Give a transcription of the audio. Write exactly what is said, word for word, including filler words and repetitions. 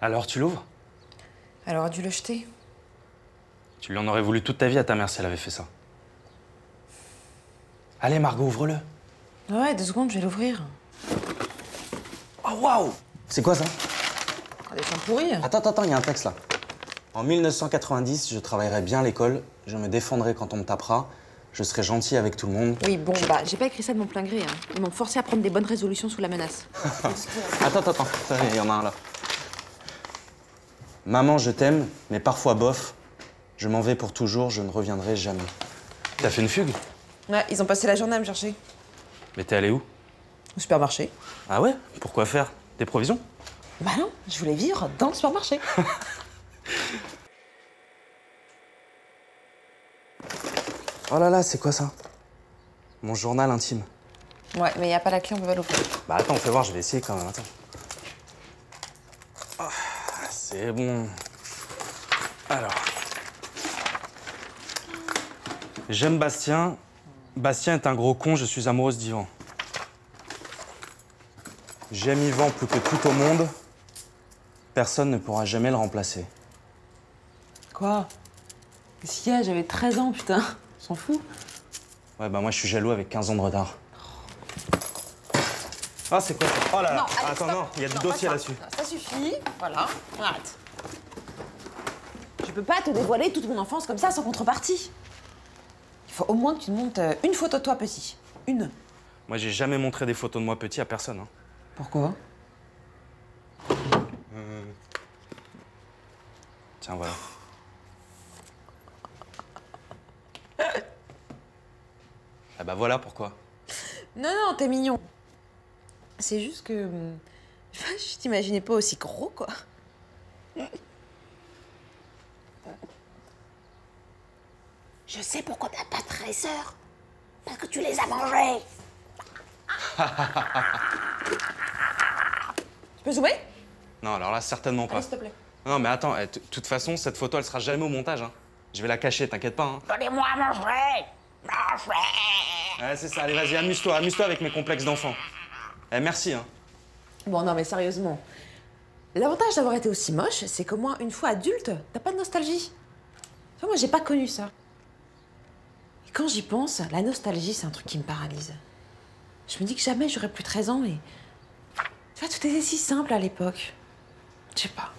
Alors tu l'ouvres? Elle aurait dû le jeter. Tu lui en aurais voulu toute ta vie à ta mère si elle avait fait ça. Allez Margot, ouvre-le. Ouais, deux secondes, je vais l'ouvrir. Oh waouh! C'est quoi ça? Des fins pourries. Attends, attends, attends, il y a un texte là. En mille neuf cent quatre-vingt-dix, je travaillerai bien à l'école, je me défendrai quand on me tapera, je serai gentil avec tout le monde. Oui, bon, bah, j'ai pas écrit ça de mon plein gré, hein. Ils m'ont forcé à prendre des bonnes résolutions sous la menace. Attends, attends, attends, il y en a un là. Maman, je t'aime, mais parfois bof. Je m'en vais pour toujours, je ne reviendrai jamais. T'as fait une fugue? Ouais, ils ont passé la journée à me chercher. Mais t'es allé où? Au supermarché. Ah ouais? Pourquoi faire? Des provisions? Bah non, je voulais vivre dans le supermarché. Oh là là, c'est quoi ça? Mon journal intime. Ouais, mais y a pas la clé, on peut pas l'ouvrir. Bah attends, on peut voir, je vais essayer quand même, attends. Oh, c'est bon. Alors... J'aime Bastien. Bastien est un gros con, je suis amoureuse d'Yvan. J'aime Yvan plus que tout au monde. Personne ne pourra jamais le remplacer. Quoi? Si, j'avais treize ans, putain. On s'en fout. Ouais, bah moi je suis jaloux avec quinze ans de retard. Ah, c'est quoi ça? Oh là là! Non, allez, attends, stop. Non, il y a non, du dossier là-dessus. Ça suffit, voilà, on arrête. Je peux pas te dévoiler toute mon enfance comme ça sans contrepartie. Faut au moins que tu nous montes une photo de toi petit. Une. Moi, j'ai jamais montré des photos de moi petit à personne. Hein. Pourquoi? euh... Tiens, voilà. Ah bah voilà pourquoi. Non, non, t'es mignon. C'est juste que... Enfin, je t'imaginais pas aussi gros, quoi. Je sais pourquoi t'as pas treize heures. Parce que tu les as mangées. Tu peux zoomer? Non, alors là, certainement pas. Allez, s'il te plaît. Non, mais attends, de toute façon, cette photo, elle sera jamais au montage. Hein. Je vais la cacher, t'inquiète pas. Hein. Donnez-moi à manger. Manger. Ouais, c'est ça, allez, vas-y, amuse-toi, amuse-toi avec mes complexes d'enfant. Eh, merci. Hein. Bon, non, mais sérieusement. L'avantage d'avoir été aussi moche, c'est qu'au moins, une fois adulte, t'as pas de nostalgie. Enfin, moi, j'ai pas connu ça. Quand j'y pense, la nostalgie, c'est un truc qui me paralyse. Je me dis que jamais j'aurai plus treize ans, mais... Tu vois, tout était si simple à l'époque. Je sais pas.